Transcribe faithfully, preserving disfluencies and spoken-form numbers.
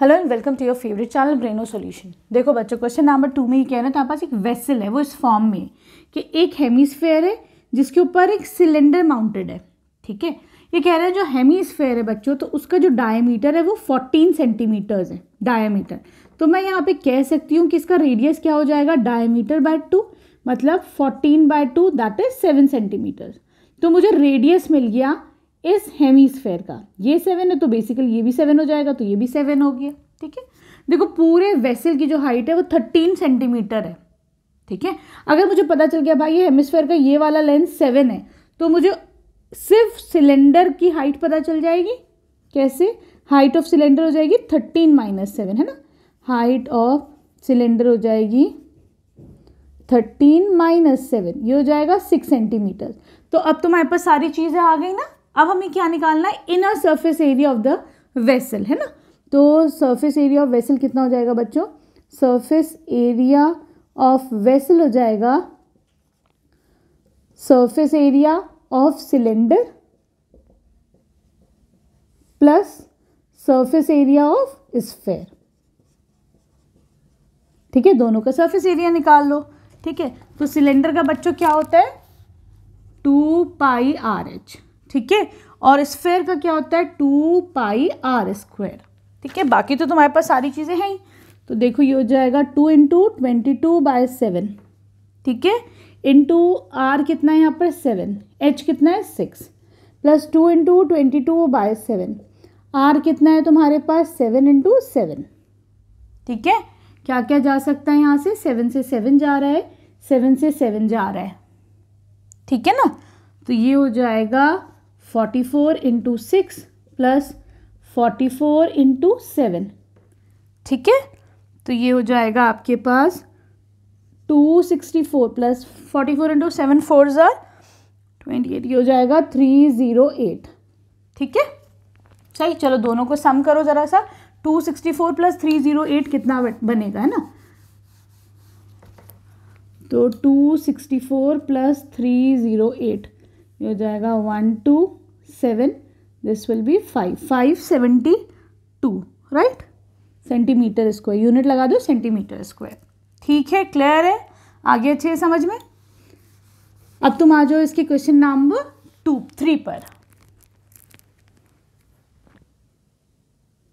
Hello and welcome to your favourite channel ब्रेनो solution. देखो बच्चों, question number two में ही क्या है ना, तो हमारे पास एक वेसल है, वो इस फॉर्म में है कि एक हेमिस्फेयर है जिसके ऊपर एक सिलेंडर माउंटेड है। ठीक है, ये कह रहा है जो हेमिस्फेयर है बच्चों, तो उसका जो डायमीटर है वो फोर्टीन सेंटीमीटर्स है डायमीटर। तो मैं यहाँ पर कह सकती हूँ कि इसका रेडियस क्या हो जाएगा, डायमीटर बाय टू, मतलब fourteen by two that is seven centimetres. तो मुझे रेडियस मिल गया इस हेमिस्फेयर का, ये सेवन है तो बेसिकली ये भी सेवन हो जाएगा, तो ये भी सेवन हो गया। ठीक है, देखो पूरे वेसल की जो हाइट है वो थर्टीन सेंटीमीटर है। ठीक है, अगर मुझे पता चल गया भाई ये हेमिस्फेयर का ये वाला लेंथ सेवन है, तो मुझे सिर्फ सिलेंडर की हाइट पता चल जाएगी। कैसे? हाइट ऑफ सिलेंडर हो जाएगी थर्टीन माइनस सेवन, है ना, हाइट ऑफ सिलेंडर हो जाएगी थर्टीन माइनस सेवन, ये हो जाएगा सिक्स सेंटीमीटर। तो अब तुम्हारे पास सारी चीज़ें आ गई ना। अब हमें क्या निकालना है, inner surface area of the vessel, है ना। तो सरफेस एरिया ऑफ वेसल कितना हो जाएगा बच्चों, सरफेस एरिया ऑफ वेसल हो जाएगा surface area of cylinder plus surface area of sphere. ठीक है, दोनों का सरफेस एरिया निकाल लो। ठीक है, तो सिलेंडर का बच्चों क्या होता है, टू पाई आर एच। ठीक है, और स्फीयर का क्या होता है, टू पाई आर स्क्वायर। ठीक है, बाकी तो तुम्हारे पास सारी चीज़ें हैं। तो देखो ये हो जाएगा two into twenty two by seven. ठीक है, इंटू आर कितना है यहाँ पर, सेवन, एच कितना है, six, plus two into twenty two by seven, R कितना है तुम्हारे पास, सेवन इंटू सेवन। ठीक है, क्या क्या जा सकता है यहाँ से, सेवन से सेवन जा रहा है, सेवन से सेवन जा रहा है। ठीक है ना, तो ये हो जाएगा forty four into six plus forty four into seven. ठीक है, तो ये हो जाएगा आपके पास two sixty four plus forty four into seven four जार ट्वेंटी एट, ये हो जाएगा थ्री ज़ीरो एट। ठीक है, सही। चलो दोनों को सम करो ज़रा सा, two sixty four plus three zero eight कितना बनेगा, है ना, तो two sixty four plus three zero eight, ये हो जाएगा one two seven, this will be five, five seventy two, right, centimetre square, unit लगा दो सेंटीमीटर स्क्वायर। ठीक है, क्लियर है, आगे अच्छे समझ में। अब तुम आ जाओ इसके क्वेश्चन नंबर टू थ्री पर।